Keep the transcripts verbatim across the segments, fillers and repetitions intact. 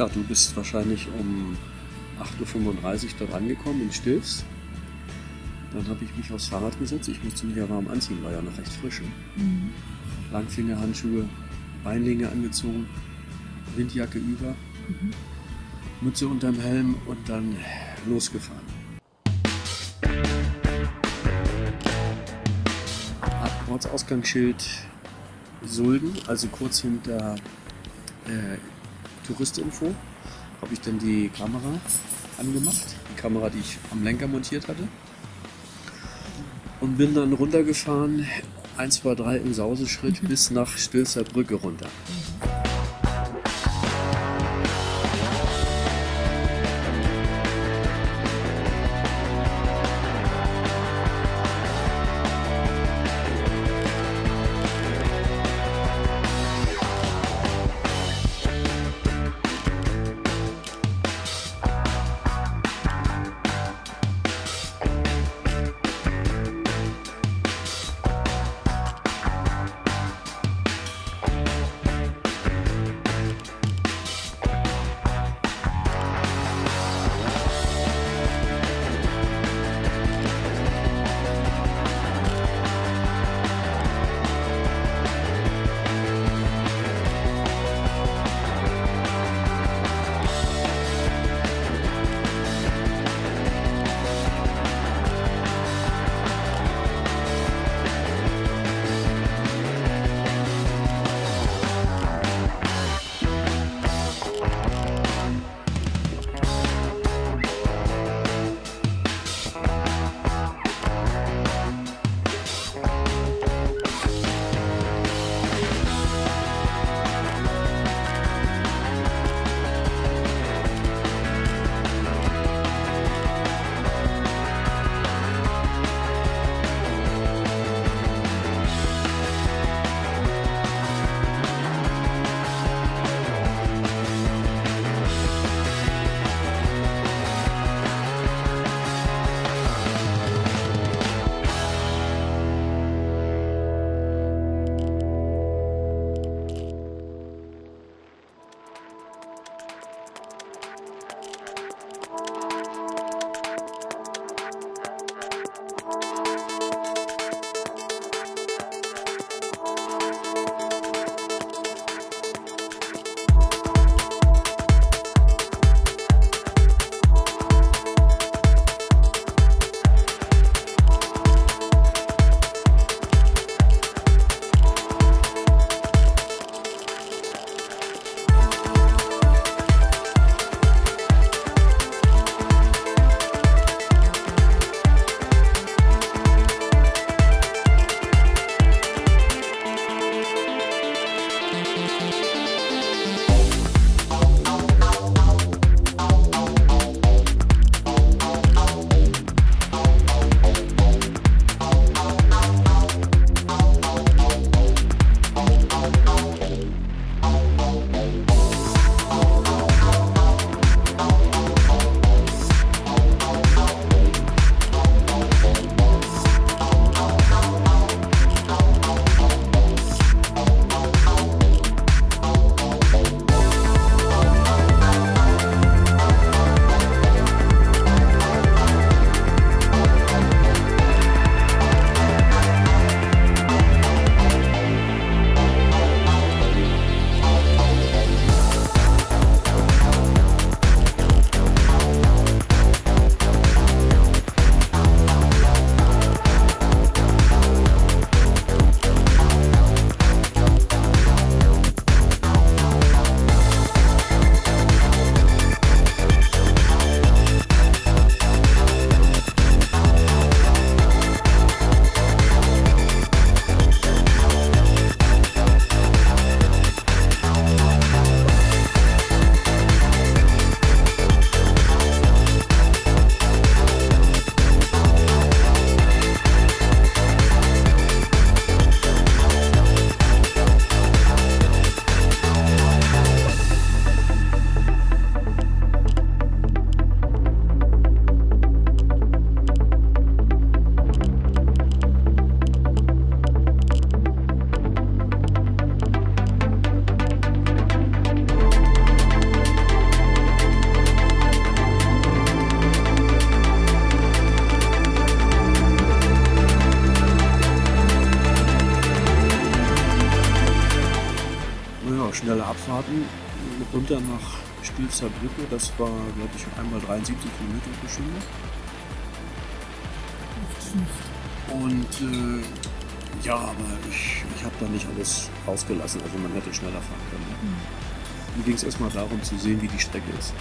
Ja, du bist wahrscheinlich um acht Uhr fünfunddreißig dort angekommen in Stilfs. Dann habe ich mich aufs Fahrrad gesetzt. Ich musste mich ja warm anziehen, war ja noch recht frisch. Mhm. Langfingerhandschuhe, Beinlinge angezogen, Windjacke über, mhm. Mütze unterm Helm und dann losgefahren. Ab Ortsausgangsschild Sulden, also kurz hinter äh, Touristinfo, habe ich dann die Kamera angemacht. Die Kamera, die ich am Lenker montiert hatte. Und bin dann runtergefahren, eins, zwei, drei im Sauseschritt, mhm. bis nach Stilfserbrücke runter. steile Abfahrten, mitunter nach Stilfserbrücke, das war, glaube ich, einmal dreiundsiebzig Kilometer pro Stunde. Und äh, ja, aber ich, ich habe da nicht alles rausgelassen, also man hätte schneller fahren können. Ne? Mhm. Mir ging es erstmal darum zu sehen, wie die Strecke ist.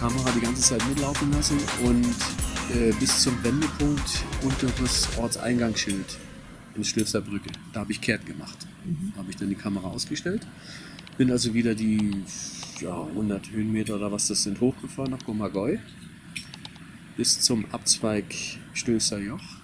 Kamera die ganze Zeit mitlaufen lassen und äh, bis zum Wendepunkt unteres Ortseingangsschild in Stilfserbrücke. Da habe ich kehrt gemacht. Mhm. Da habe ich dann die Kamera ausgestellt. Bin also wieder die ja, hundert Höhenmeter oder was das sind hochgefahren nach Gomagoi bis zum Abzweig Stilfser Joch.